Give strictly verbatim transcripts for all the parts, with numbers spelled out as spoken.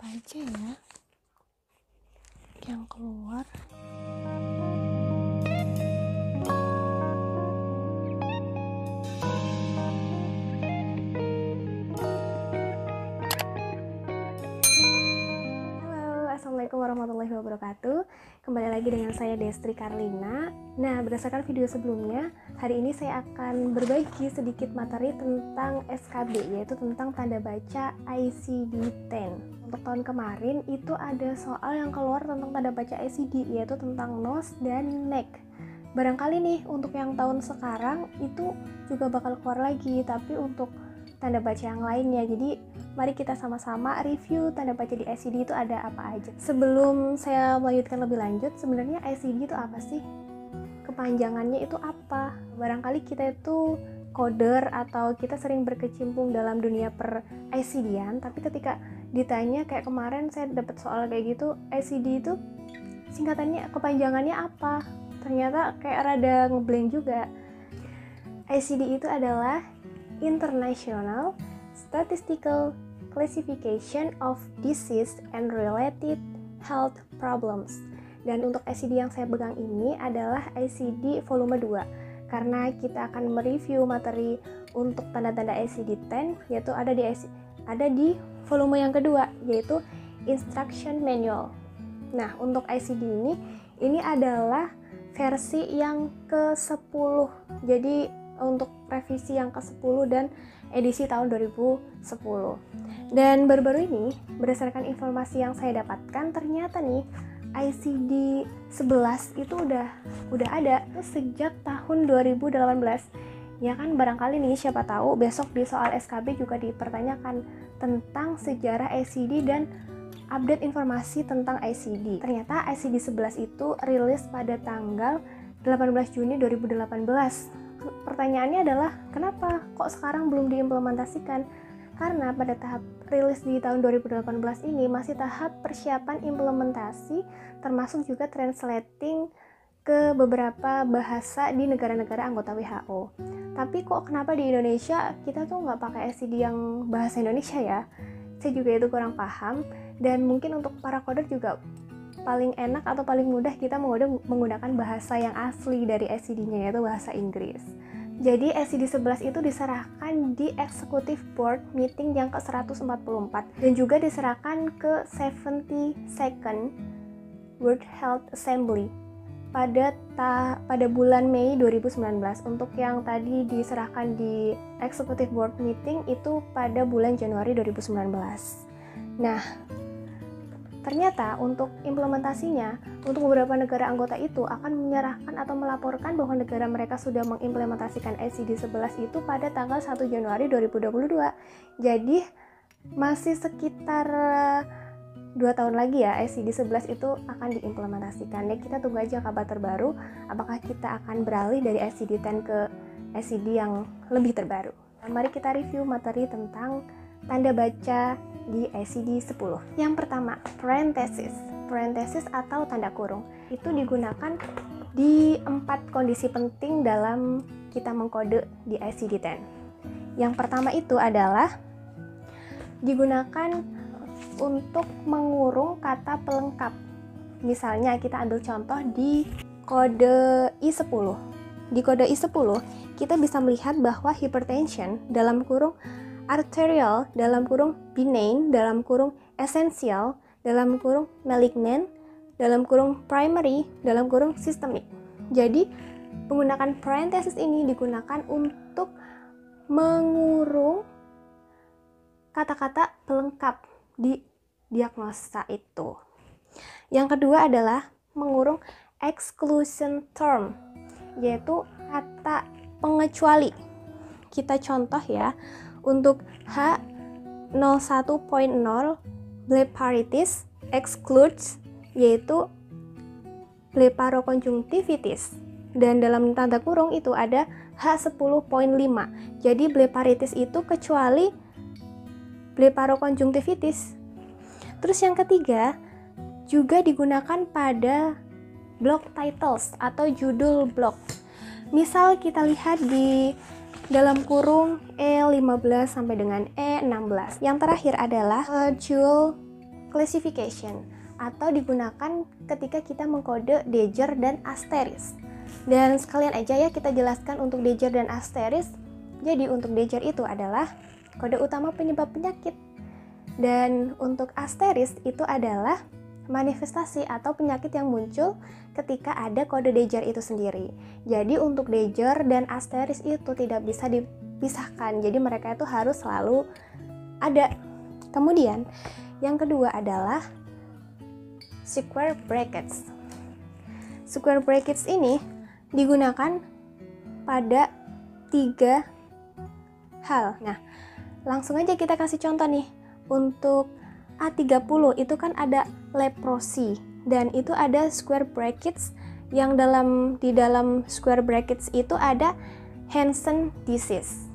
apa aja ya yang keluar. Assalamualaikum warahmatullahi wabarakatuh. Kembali lagi dengan saya Destri Karlina. Nah, berdasarkan video sebelumnya, hari ini saya akan berbagi sedikit materi tentang S K B, yaitu tentang tanda baca I C D ten. Untuk tahun kemarin itu ada soal yang keluar tentang tanda baca I C D, yaitu tentang N O S dan N E C. Barangkali nih untuk yang tahun sekarang itu juga bakal keluar lagi, tapi untuk tanda baca yang lainnya. Jadi mari kita sama-sama review tanda baca di I C D itu ada apa aja. Sebelum saya melanjutkan lebih lanjut, sebenarnya I C D itu apa sih? Kepanjangannya itu apa? Barangkali kita itu coder atau kita sering berkecimpung dalam dunia per I C D-an, tapi ketika ditanya kayak kemarin saya dapat soal kayak gitu, I C D itu singkatannya, kepanjangannya apa? Ternyata kayak rada ngeblank juga. I C D itu adalah International Statistical Classification of Disease and Related Health Problems. Dan untuk I C D yang saya pegang ini adalah I C D volume dua, karena kita akan mereview materi untuk tanda-tanda I C D ten, yaitu ada di I C, ada di volume yang kedua, yaitu Instruction Manual. Nah, untuk I C D ini ini adalah versi yang ke sepuluh. Jadi untuk revisi yang ke sepuluh dan edisi tahun dua ribu sepuluh. Dan baru-baru ini berdasarkan informasi yang saya dapatkan, ternyata nih I C D sebelas itu udah udah ada sejak tahun dua ribu delapan belas. Ya kan, barangkali nih siapa tahu besok di soal S K B juga dipertanyakan tentang sejarah I C D dan update informasi tentang I C D. Ternyata I C D sebelas itu rilis pada tanggal delapan belas Juni dua ribu delapan belas. Pertanyaannya adalah, kenapa kok sekarang belum diimplementasikan? Karena pada tahap rilis di tahun dua ribu delapan belas ini masih tahap persiapan implementasi, termasuk juga translating ke beberapa bahasa di negara-negara anggota W H O. Tapi kok kenapa di Indonesia kita tuh nggak pakai I C D yang bahasa Indonesia ya? Saya juga itu kurang paham, dan mungkin untuk para coder juga paling enak atau paling mudah kita menggunakan bahasa yang asli dari I C D-nya, yaitu bahasa Inggris. Jadi I C D sebelas itu diserahkan di Executive Board Meeting yang ke seratus empat puluh empat dan juga diserahkan ke tujuh puluh second World Health Assembly pada ta- pada bulan Mei dua ribu sembilan belas. Untuk yang tadi diserahkan di Executive Board Meeting itu pada bulan Januari dua ribu sembilan belas. Nah, ternyata untuk implementasinya, untuk beberapa negara anggota itu akan menyerahkan atau melaporkan bahwa negara mereka sudah mengimplementasikan I C D sebelas itu pada tanggal satu Januari dua ribu dua puluh dua. Jadi masih sekitar dua tahun lagi ya I C D sebelas itu akan diimplementasikan. Ya, kita tunggu aja kabar terbaru apakah kita akan beralih dari I C D sepuluh ke I C D yang lebih terbaru. Mari kita review materi tentang tanda baca di I C D sepuluh. Yang pertama, parenthesis. Parenthesis atau tanda kurung itu digunakan di empat kondisi penting dalam kita mengkode di I C D sepuluh. Yang pertama itu adalah digunakan untuk mengurung kata pelengkap. Misalnya kita ambil contoh di kode I sepuluh. Di kode I sepuluh kita bisa melihat bahwa hypertension dalam kurung arterial dalam kurung benign dalam kurung essential dalam kurung malignant dalam kurung primary dalam kurung sistemik. Jadi penggunaan parenthesis ini digunakan untuk mengurung kata-kata pelengkap di diagnosa itu. Yang kedua adalah mengurung exclusion term, yaitu kata pengecuali. Kita contoh ya, untuk H nol satu titik nol blepharitis excludes, yaitu blepharokonjungtivitis, dan dalam tanda kurung itu ada H sepuluh titik lima. Jadi blepharitis itu kecuali blepharokonjungtivitis. Terus yang ketiga juga digunakan pada block titles atau judul blog. Misal kita lihat di dalam kurung E lima belas sampai dengan E enam belas. Yang terakhir adalah uh, dual classification atau digunakan ketika kita mengkode dager dan asterisk. Dan sekalian aja ya kita jelaskan untuk dager dan asterisk. Jadi untuk dager itu adalah kode utama penyebab penyakit, dan untuk asterisk itu adalah manifestasi atau penyakit yang muncul ketika ada kode dager itu sendiri. Jadi untuk dager dan asterisk itu tidak bisa dipisahkan, jadi mereka itu harus selalu ada. Kemudian yang kedua adalah square brackets. Square brackets ini digunakan pada tiga hal. Nah, langsung aja kita kasih contoh nih. Untuk A tiga puluh itu kan ada leprosi, dan itu ada square brackets yang dalam di dalam square brackets itu ada Hansen disease.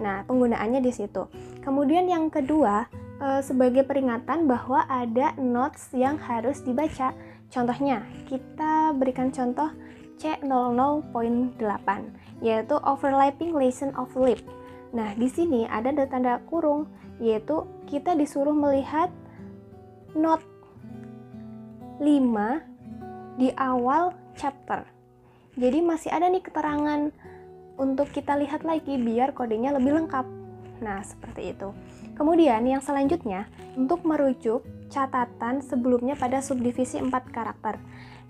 Nah, penggunaannya di situ. Kemudian yang kedua, e, sebagai peringatan bahwa ada notes yang harus dibaca. Contohnya, kita berikan contoh C nol nol titik delapan, yaitu overlapping lesion of lip. Nah, di sini ada tanda kurung, yaitu kita disuruh melihat note lima di awal chapter. Jadi masih ada nih keterangan untuk kita lihat lagi biar kodenya lebih lengkap. Nah, seperti itu. Kemudian yang selanjutnya, untuk merujuk catatan sebelumnya pada subdivisi empat karakter.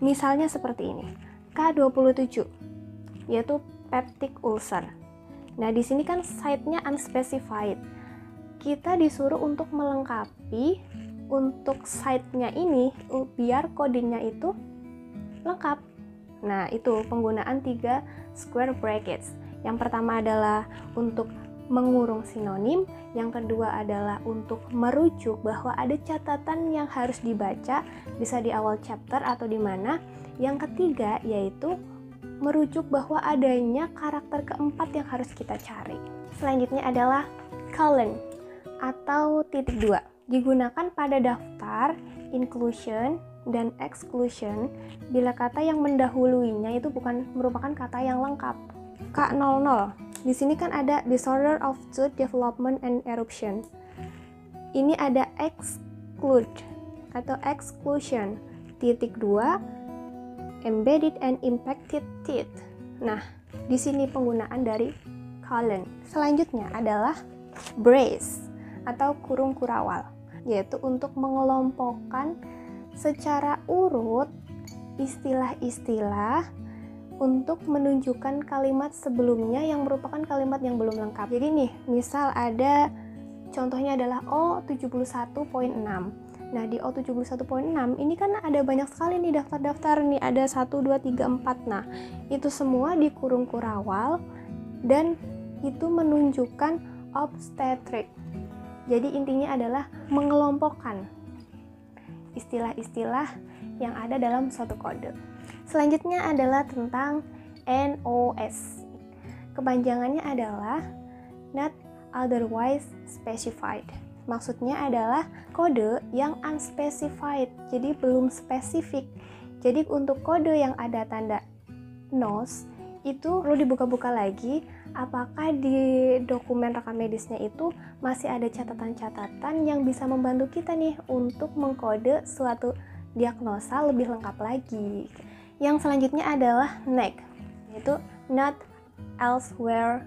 Misalnya seperti ini. K dua puluh tujuh, yaitu peptic ulcer. Nah, di sini kan site-nya unspecified. Kita disuruh untuk melengkapi untuk site-nya ini biar kodenya itu lengkap. Nah, itu penggunaan tiga square brackets. Yang pertama adalah untuk mengurung sinonim, yang kedua adalah untuk merujuk bahwa ada catatan yang harus dibaca, bisa di awal chapter atau di mana. Yang ketiga yaitu merujuk bahwa adanya karakter keempat yang harus kita cari. Selanjutnya adalah colon atau titik dua. Digunakan pada daftar inclusion dan exclusion bila kata yang mendahuluinya itu bukan merupakan kata yang lengkap. K nol nol. Di sini kan ada disorder of tooth development and eruption. Ini ada exclude atau exclusion titik dua. Embedded and impacted teeth. Nah, di sini penggunaan dari colon. Selanjutnya adalah brace atau kurung kurawal, yaitu untuk mengelompokkan secara urut istilah-istilah untuk menunjukkan kalimat sebelumnya yang merupakan kalimat yang belum lengkap. Jadi nih, misal ada contohnya adalah O tujuh puluh satu titik enam. Nah, di O tujuh puluh satu titik enam ini kan ada banyak sekali nih daftar-daftar nih, ada satu, dua, tiga, empat. Nah, itu semua dikurung kurawal dan itu menunjukkan obstetrik. Jadi intinya adalah mengelompokkan istilah-istilah yang ada dalam suatu kode. Selanjutnya adalah tentang N O S. Kepanjangannya adalah not otherwise specified. Maksudnya adalah kode yang unspecified, jadi belum spesifik. Jadi untuk kode yang ada tanda N O S itu perlu dibuka-buka lagi apakah di dokumen rekam medisnya itu masih ada catatan-catatan yang bisa membantu kita nih untuk mengkode suatu diagnosa lebih lengkap lagi. Yang selanjutnya adalah N E C, yaitu not elsewhere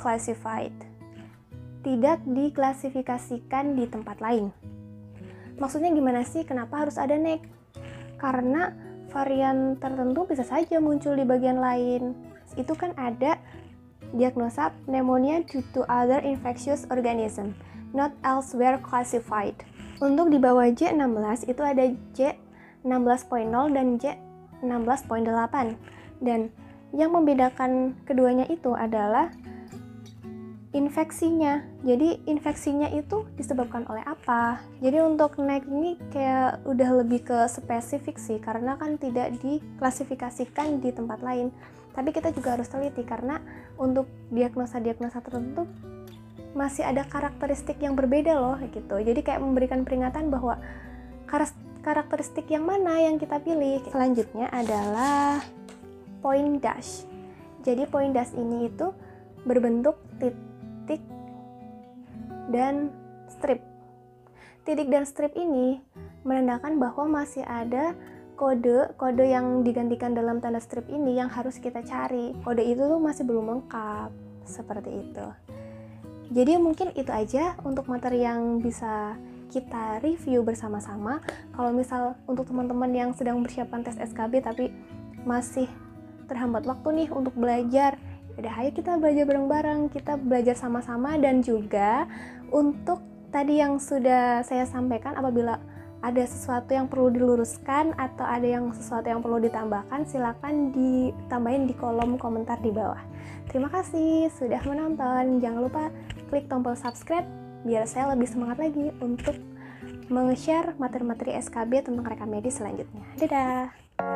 classified. Tidak diklasifikasikan di tempat lain. Maksudnya gimana sih, kenapa harus ada N E C? Karena varian tertentu bisa saja muncul di bagian lain. Itu kan ada diagnosa pneumonia due to other infectious organism, not elsewhere classified. Untuk di bawah J enam belas itu ada J enam belas titik nol dan J enam belas titik delapan. Dan yang membedakan keduanya itu adalah infeksinya. Jadi infeksinya itu disebabkan oleh apa? Jadi untuk N E C ini kayak udah lebih ke spesifik sih, karena kan tidak diklasifikasikan di tempat lain. Tapi kita juga harus teliti karena untuk diagnosa-diagnosa tertentu masih ada karakteristik yang berbeda loh gitu. Jadi kayak memberikan peringatan bahwa karakteristik yang mana yang kita pilih. Selanjutnya adalah point dash. Jadi point dash ini itu berbentuk titik dan strip. Titik dan strip ini menandakan bahwa masih ada kode-kode yang digantikan dalam tanda strip ini yang harus kita cari. Kode itu tuh masih belum lengkap, seperti itu. Jadi mungkin itu aja untuk materi yang bisa kita review bersama-sama. Kalau misal untuk teman-teman yang sedang persiapan tes S K B tapi masih terhambat waktu nih untuk belajar, udah ayo kita belajar bareng-bareng, kita belajar sama-sama. Dan juga untuk tadi yang sudah saya sampaikan, apabila ada sesuatu yang perlu diluruskan atau ada yang sesuatu yang perlu ditambahkan, silakan ditambahin di kolom komentar di bawah. Terima kasih sudah menonton. Jangan lupa klik tombol subscribe biar saya lebih semangat lagi untuk meng-share materi-materi S K B tentang rekam medis selanjutnya. Dadah!